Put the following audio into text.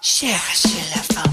Cherchez la fin.